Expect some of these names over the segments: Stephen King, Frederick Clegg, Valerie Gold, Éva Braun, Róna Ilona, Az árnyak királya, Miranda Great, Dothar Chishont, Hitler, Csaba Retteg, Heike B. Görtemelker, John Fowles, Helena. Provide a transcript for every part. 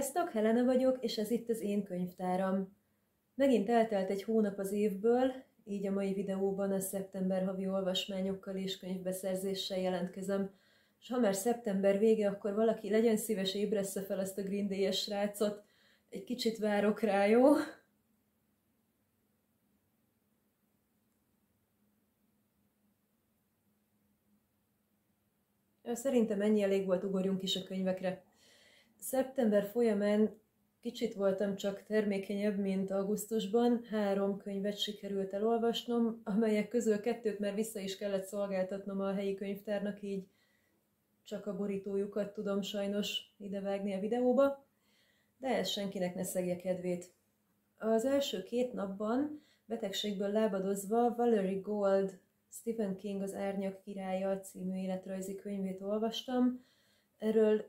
Sziasztok, Helena vagyok, és ez itt az én könyvtáram. Megint eltelt egy hónap az évből, így a mai videóban a szeptember havi olvasmányokkal és könyvbeszerzéssel jelentkezem. És ha már szeptember vége, akkor valaki legyen szíves, ébressze fel azt a Green Day-es srácot. Egy kicsit várok rá, jó? Szerintem ennyi elég volt, ugorjunk is a könyvekre. Szeptember folyamán kicsit voltam csak termékenyebb, mint augusztusban. 3 könyvet sikerült elolvasnom, amelyek közül 2-t már vissza is kellett szolgáltatnom a helyi könyvtárnak, így csak a borítójukat tudom sajnos idevágni a videóba, de ez senkinek ne szegje kedvét. Az első 2 napban betegségből lábadozva Valerie Gold Stephen King az Árnyak királya című életrajzi könyvét olvastam. Erről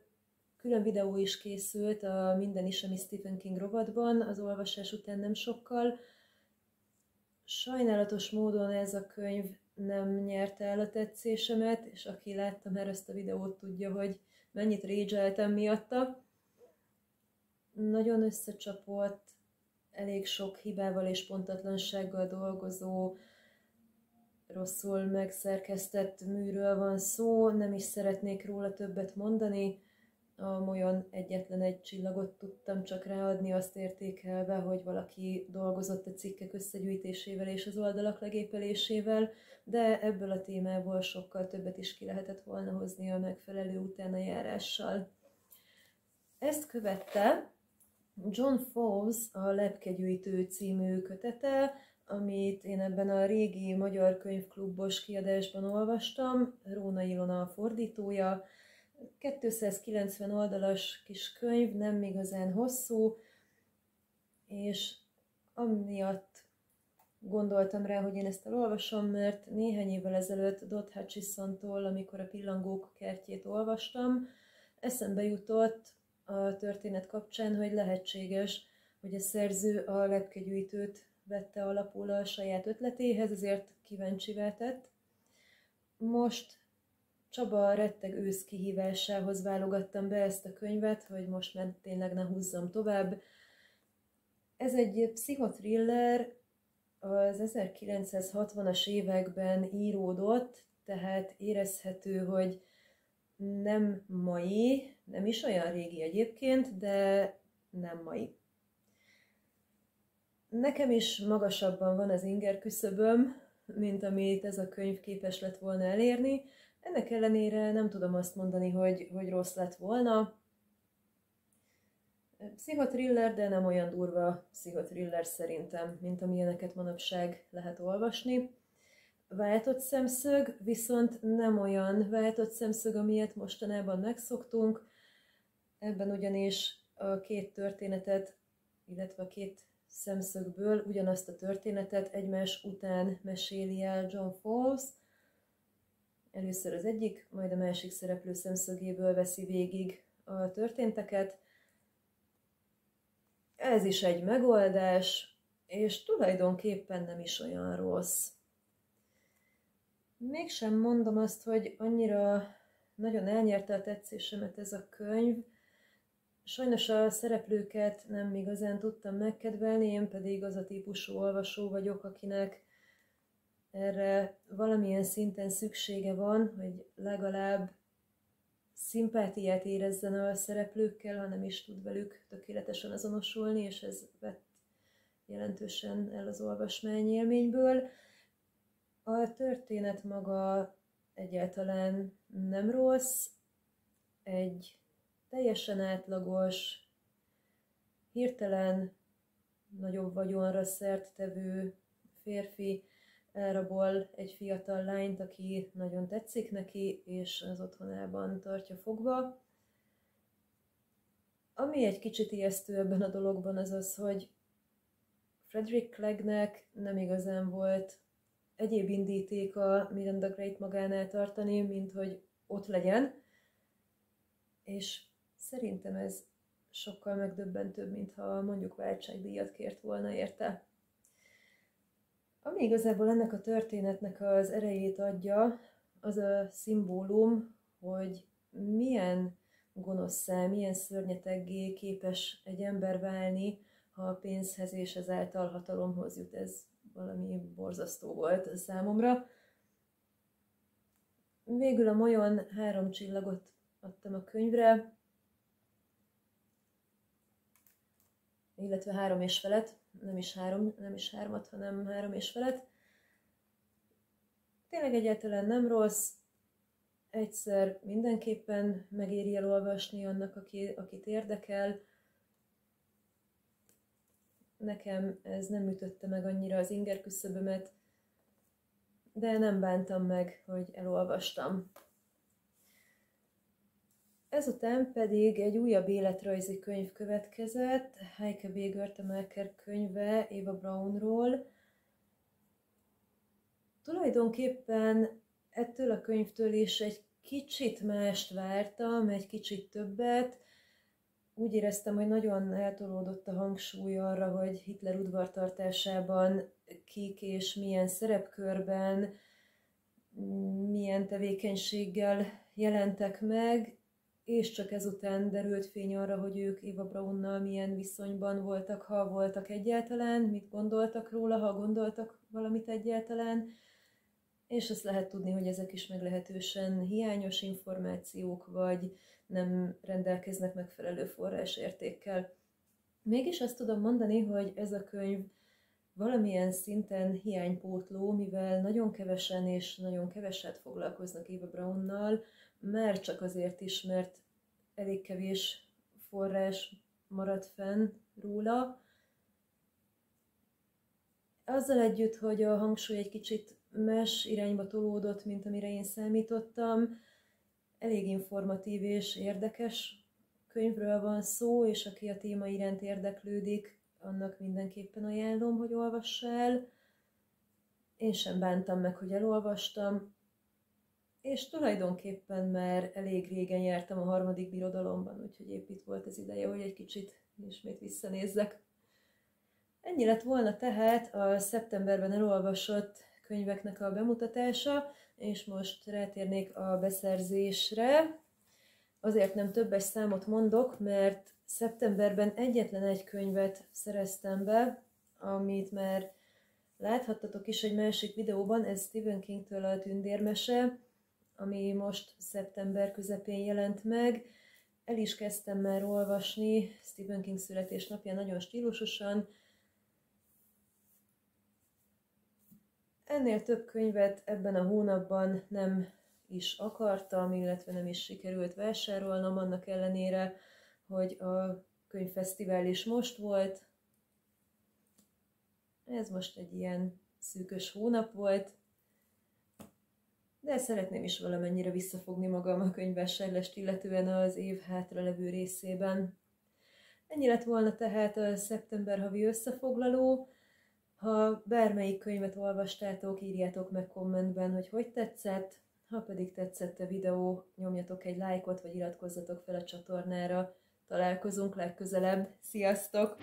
külön videó is készült a Minden is, ami Stephen King rovatban, az olvasás után nem sokkal. Sajnálatos módon ez a könyv nem nyerte el a tetszésemet, és aki látta már ezt a videót, tudja, hogy mennyit rage-eltem miatta. Nagyon összecsapott, elég sok hibával és pontatlansággal dolgozó, rosszul megszerkesztett műről van szó, nem is szeretnék róla többet mondani. A molyon egyetlen egy csillagot tudtam csak ráadni, azt értékelve, hogy valaki dolgozott a cikkek összegyűjtésével és az oldalak legépelésével, de ebből a témából sokkal többet is ki lehetett volna hozni a megfelelő utánajárással. Ezt követte John Fowles a Lepkegyűjtő című kötete, amit én ebben a régi magyar könyvklubos kiadásban olvastam, Róna Ilona a fordítója. 290 oldalas kis könyv, nem igazán hosszú, és amiatt gondoltam rá, hogy én ezt elolvasom, mert néhány évvel ezelőtt Dothar Chishontól, amikor a Pillangók kertjét olvastam, eszembe jutott a történet kapcsán, hogy lehetséges, hogy a szerző a Lepkegyűjtőt vette alapul a saját ötletéhez, ezért kíváncsivá tett. Most Csaba Retteg ősz kihívásához válogattam be ezt a könyvet, hogy most már tényleg ne húzzam tovább. Ez egy pszichotriller, az 1960-as években íródott, tehát érezhető, hogy nem mai, nem is olyan régi egyébként, de nem mai. Nekem is magasabban van az inger küszöböm, mint amit ez a könyv képes lett volna elérni. Ennek ellenére nem tudom azt mondani, hogy rossz lett volna. Pszichotriller, de nem olyan durva pszichotriller szerintem, mint amilyeneket manapság lehet olvasni. Váltott szemszög, viszont nem olyan váltott szemszög, amilyet mostanában megszoktunk. Ebben ugyanis a 2 történetet, illetve a 2 szemszögből ugyanazt a történetet egymás után meséli el John Fowles. Először az egyik, majd a másik szereplő szemszögéből veszi végig a történteket. Ez is egy megoldás, és tulajdonképpen nem is olyan rossz. Mégsem mondom azt, hogy annyira nagyon elnyerte a tetszésemet ez a könyv. Sajnos a szereplőket nem igazán tudtam megkedvelni, én pedig az a típusú olvasó vagyok, akinek erre valamilyen szinten szüksége van, hogy legalább szimpátiát érezzen a szereplőkkel, ha nem is tud velük tökéletesen azonosulni, és ez vett jelentősen el az olvasmányélményből. A történet maga egyáltalán nem rossz, egy teljesen átlagos, hirtelen nagyobb vagyonra szert tevő férfi elrabol egy fiatal lányt, aki nagyon tetszik neki, és az otthonában tartja fogva. Ami egy kicsit ijesztő ebben a dologban az az, hogy Frederick Cleggnek nem igazán volt egyéb indítéka Miranda Great magánál tartani, mint hogy ott legyen, és szerintem ez sokkal megdöbbentőbb, mintha mondjuk váltságdíjat kért volna érte. Ami igazából ennek a történetnek az erejét adja, az a szimbólum, hogy milyen gonosz szám, ilyen szörnyeteggé képes egy ember válni, ha a pénzhez és ezáltal hatalomhoz jut. Ez valami borzasztó volt számomra. Végül a Majon 3 csillagot adtam a könyvre, illetve 3,5-et, nem is 3-at, hanem 3,5-et. Tényleg egyáltalán nem rossz, egyszer mindenképpen megéri elolvasni annak, akit érdekel. Nekem ez nem ütötte meg annyira az ingerküszöbömet, de nem bántam meg, hogy elolvastam. Ezután pedig egy újabb életrajzi könyv következett, Heike B. Görtemelker könyve Éva Braunról. Tulajdonképpen ettől a könyvtől is egy kicsit mást vártam, egy kicsit többet. Úgy éreztem, hogy nagyon eltolódott a hangsúly arra, hogy Hitler udvartartásában kik és milyen szerepkörben, milyen tevékenységgel jelentek meg, és csak ezután derült fény arra, hogy ők Éva Braunnal milyen viszonyban voltak, ha voltak egyáltalán, mit gondoltak róla, ha gondoltak valamit egyáltalán, és azt lehet tudni, hogy ezek is meglehetősen hiányos információk, vagy nem rendelkeznek megfelelő forrásértékkel. Mégis azt tudom mondani, hogy ez a könyv valamilyen szinten hiánypótló, mivel nagyon kevesen és nagyon keveset foglalkoznak Éva Braunnal, már csak azért is, mert elég kevés forrás maradt fenn róla. Azzal együtt, hogy a hangsúly egy kicsit más irányba tolódott, mint amire én számítottam, elég informatív és érdekes könyvről van szó, és aki a téma iránt érdeklődik, annak mindenképpen ajánlom, hogy olvass el. Én sem bántam meg, hogy elolvastam, és tulajdonképpen már elég régen jártam a harmadik birodalomban, úgyhogy épp itt volt az ideje, hogy egy kicsit ismét visszanézzek. Ennyi lett volna tehát a szeptemberben elolvasott könyveknek a bemutatása, és most rátérnék a beszerzésre. Azért nem többes számot mondok, mert szeptemberben egyetlen egy könyvet szereztem be, amit már láthattatok is egy másik videóban, ez Stephen King-től a Tündérmese, ami most szeptember közepén jelent meg. El is kezdtem már olvasni Stephen King születésnapján nagyon stílusosan. Ennél több könyvet ebben a hónapban nem is akartam, illetve nem is sikerült vásárolnom, annak ellenére, hogy a könyvfesztivál is most volt. Ez most egy ilyen szűkös hónap volt, de szeretném is valamennyire visszafogni magam a könyvvásárlást, illetően az év hátralevő részében. Ennyi lett volna tehát a szeptember havi összefoglaló. Ha bármelyik könyvet olvastátok, írjátok meg kommentben, hogy hogy tetszett, ha pedig tetszett a videó, nyomjatok egy lájkot, vagy iratkozzatok fel a csatornára. Találkozunk legközelebb, sziasztok!